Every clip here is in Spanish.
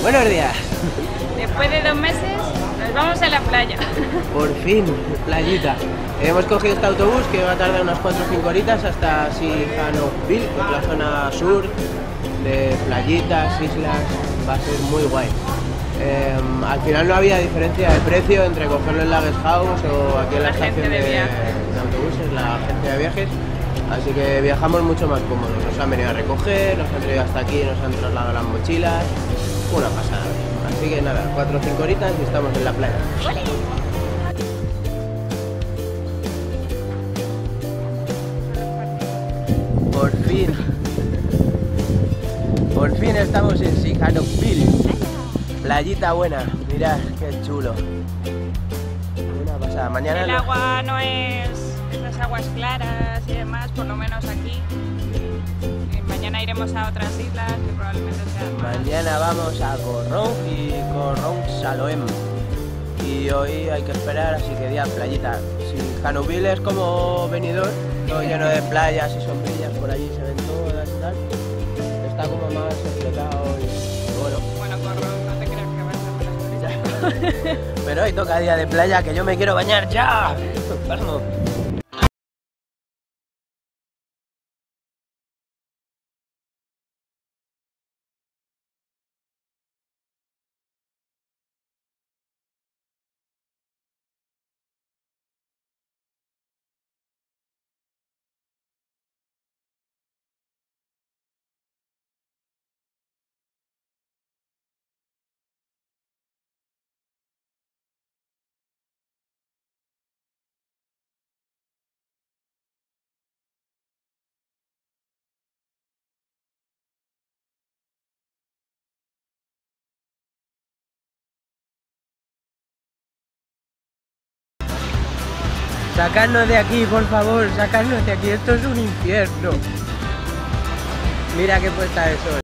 Buenos días. Después de 2 meses nos vamos a la playa. Por fin, playita. Hemos cogido este autobús que va a tardar unas 4 o 5 horitas hasta Sihanoukville, que es la zona sur de playitas, islas. Va a ser muy guay. Al final no había diferencia de precio entre cogerlo en la guest house o aquí en la estación de autobuses, la agencia de viajes. Así que viajamos mucho más cómodos. Nos han venido a recoger, nos han traído hasta aquí, nos han trasladado las mochilas. Una pasada. Así que nada, 4 o 5 horitas y estamos en la playa. ¡Olé! Por fin estamos en Sihanoukville. Playita buena, mirad qué chulo. Una pasada. Mañana el agua no es esas aguas claras y demás, por lo menos aquí. Mañana iremos a otras islas que probablemente sean más. Mañana vamos a Koh Rong y Koh Rong Saloem. Y hoy hay que esperar, así que día playita. Sihanoukville es como Benidorm, todo lleno de playas y sombrillas, por allí se ven todas y tal. Está como más explotado y bueno. Bueno, Koh Rong, no te creas que vas a poner. Pero hoy toca día de playa, que yo me quiero bañar ya. Vamos. Sacadnos de aquí, por favor, sacadnos de aquí, esto es un infierno. Mira qué puesta de sol.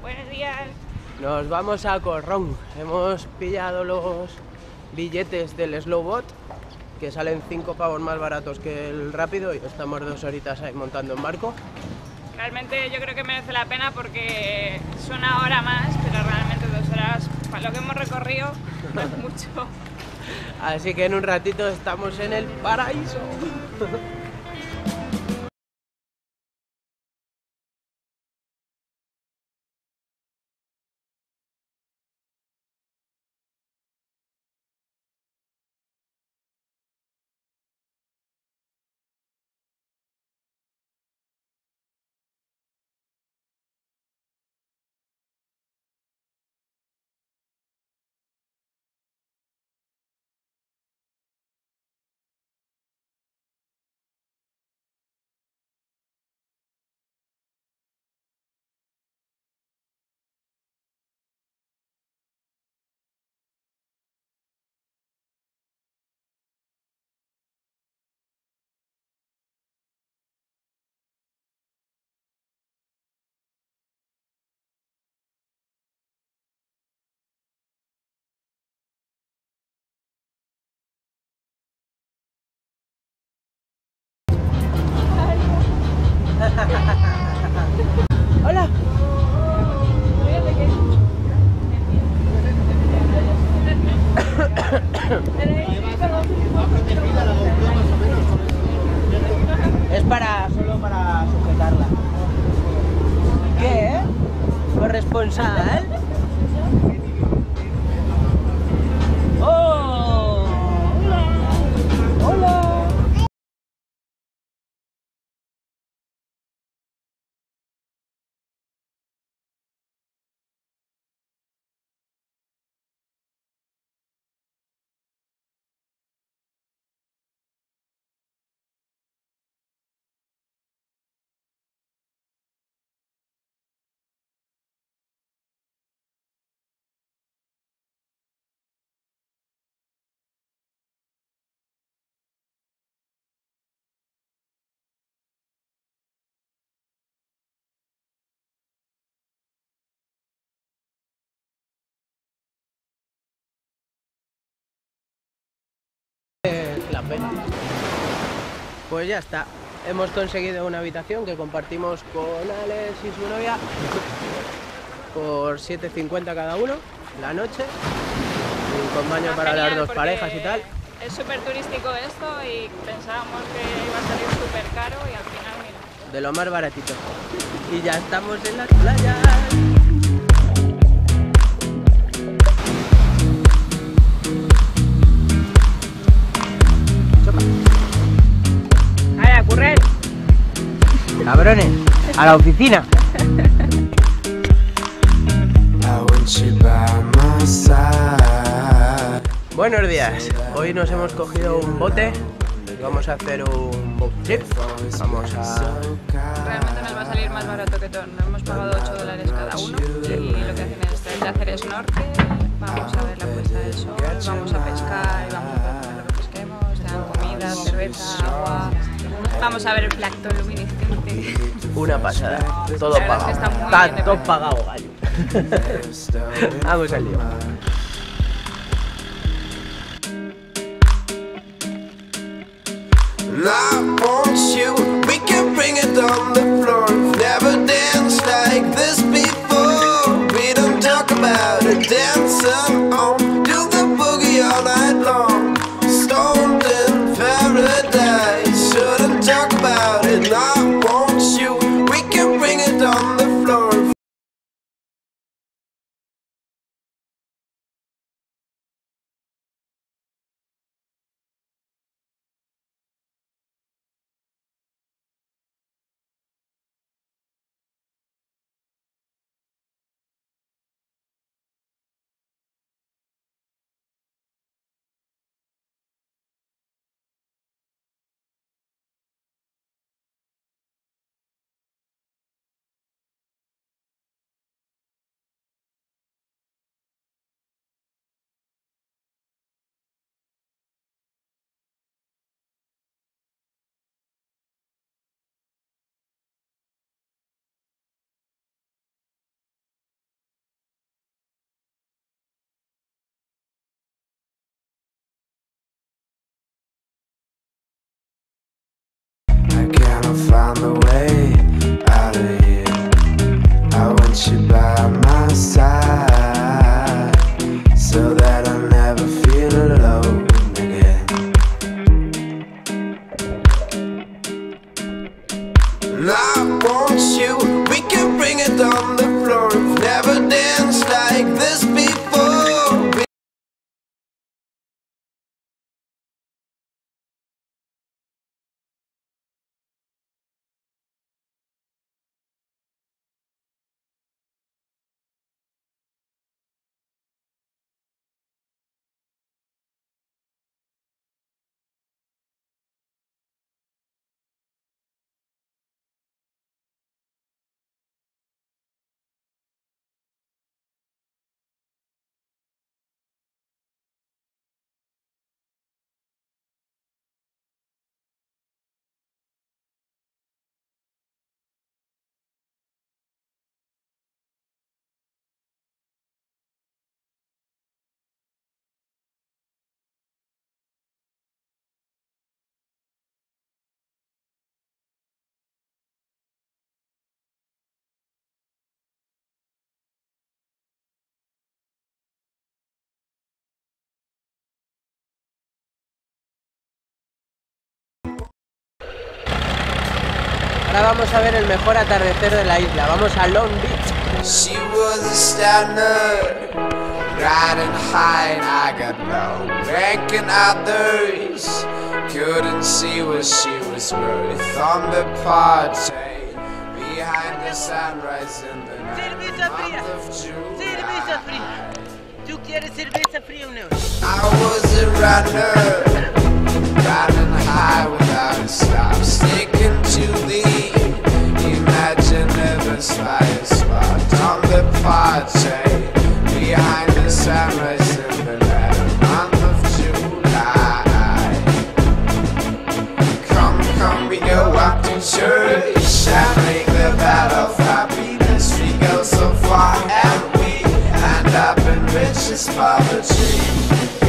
Buenos días. Nos vamos a Koh Rong. Hemos pillado los billetes del Slowbot, que salen 5 pavos más baratos que el rápido, y estamos 2 horitas ahí montando en barco. Realmente yo creo que merece la pena porque son 1 hora más, pero realmente 2 horas, para lo que hemos recorrido, no es mucho. Así que en un ratito estamos en el paraíso. Hola. Es para solo para sujetarla. ¿Qué? Corresponsal. 20. Pues ya está. Hemos conseguido una habitación que compartimos con Alex y su novia por 7,50 cada uno, la noche, y con baño para las dos parejas y tal. Es súper turístico esto y pensábamos que iba a salir súper caro y al final, mira. De lo más baratito. Y ya estamos en las playas. Cabrones, a la oficina. Buenos días, hoy nos hemos cogido un bote, vamos a hacer un boat trip, vamos a... Realmente nos va a salir más barato que todo, nos hemos pagado $8 cada uno, sí. Y lo que hacen es hacer snorkel, vamos a ver la puesta del sol, vamos a pescar y vamos a comer lo que pesquemos, te dan comida, cerveza, agua... Vamos a ver el plancton luminiscente. Una pasada, todo pagado. Está todo pagado, gallo. Vamos al lío. Find the way out of here. I want you by my side so that I never feel alone again. And I want you, we can bring it on the floor. We've never danced like this before. Ahora vamos a ver el mejor atardecer de la isla. Vamos a Long Beach. She was a standard, riding high and I got low, ranking others, couldn't see what she was worth on the party, behind the sunrise in the night. Cerveza fría, cerveza fría. ¿Tú quieres cerveza fría o no? I was a runner, riding high without a stop, sticking to the imaginative fire spot on the party, behind the sunrise in the month of July. Come, come, we go up to church, shattering the battle of happiness. We go so far and we end up in richest poverty.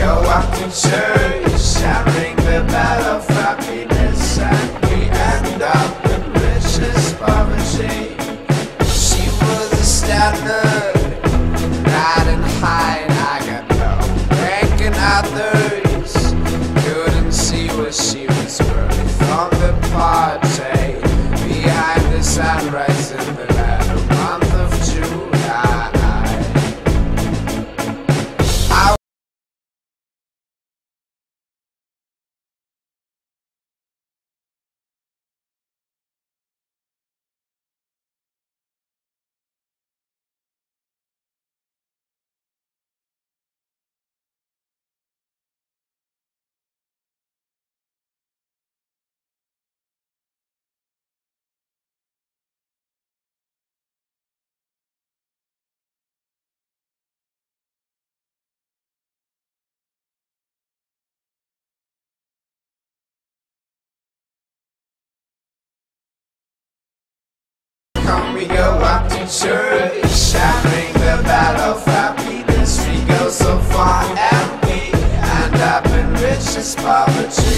go up in service. I ring the bell of happiness, and we end up in vicious poverty. She was a standard, riding high, and I got no rank in others. Couldn't see what she was worth on the party. Behind the sunrise in the latter month of July. We go up to church, shattering the battle of happiness. We go so far and we end up in richest poverty.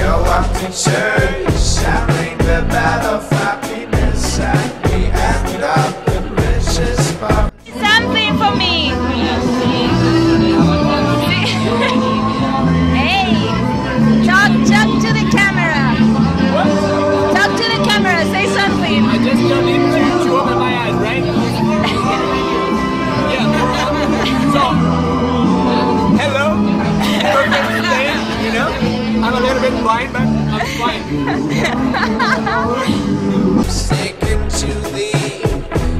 Go up to church, shattering the battle of happiness, and we end up in richest poverty. Something for me. Hey, talk to the camera. Talk to the camera. Say something. I just don't need right? Yeah. So, hello. Perfect today, you know? I'm a little bit blind, but I'm fine. Sticking to the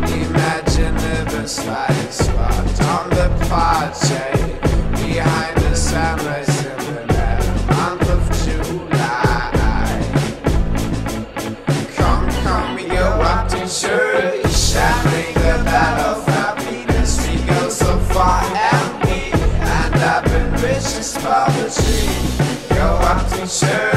imaginable sliding spot on the party behind the sunrise. Sure.